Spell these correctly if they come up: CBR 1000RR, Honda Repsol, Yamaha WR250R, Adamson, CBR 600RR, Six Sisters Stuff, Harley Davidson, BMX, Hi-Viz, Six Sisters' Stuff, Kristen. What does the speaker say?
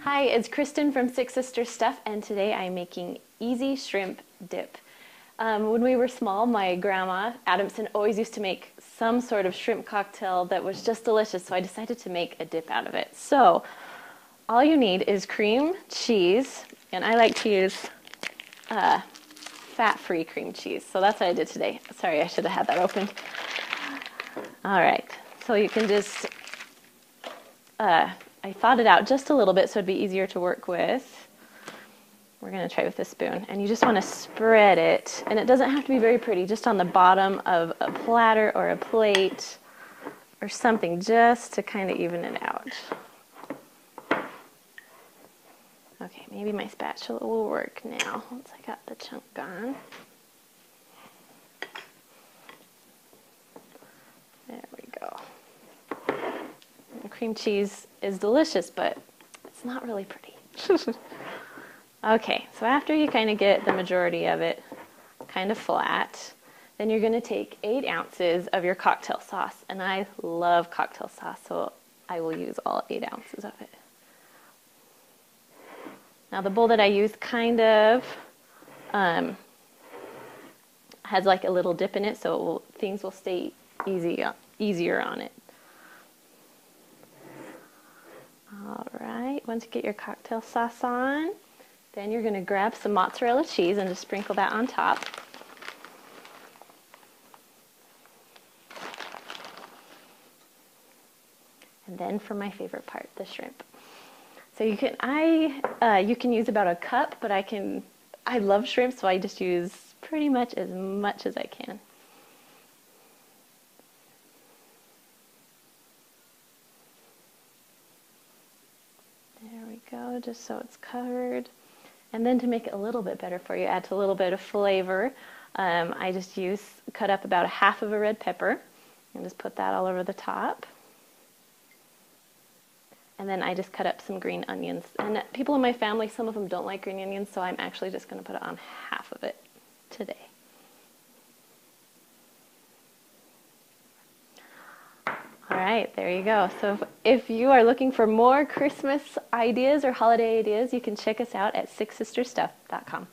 Hi, it's Kristen from Six Sisters Stuff, and today I'm making easy shrimp dip. When we were small, my grandma, Adamson, always used to make some sort of shrimp cocktail that was just delicious, so I decided to make a dip out of it. So, all you need is cream, cheese, and I like to use fat-free cream cheese, so that's what I did today. Sorry, I should have had that open. Alright, so you can just, I thawed it out just a little bit so it'd be easier to work with. We're going to try with a spoon, and you just want to spread it, and it doesn't have to be very pretty, just on the bottom of a platter or a plate or something, just to kind of even it out. Okay, maybe my spatula will work now, once I got the chunk gone. There we go. And cream cheese is delicious, but it's not really pretty. Okay, so after you kind of get the majority of it kind of flat, then you're going to take 8 ounces of your cocktail sauce, and I love cocktail sauce, so I will use all 8 ounces of it. Now the bowl that I use kind of has like a little dip in it, so it will, things will stay easier on it. All right, once you get your cocktail sauce on, then you're going to grab some mozzarella cheese and just sprinkle that on top. And then for my favorite part, the shrimp. So you can, you can use about a cup, but I love shrimp, so I just use pretty much as I can. There we go, just so it's covered. And then to make it a little bit better for you, add a little bit of flavor. I just cut up about 1/2 of a red pepper and just put that all over the top. And then I just cut up some green onions. And people in my family, some of them don't like green onions, so I'm actually just going to put on 1/2 of it today. All right, there you go. So if you are looking for more Christmas ideas or holiday ideas, you can check us out at sixsistersstuff.com.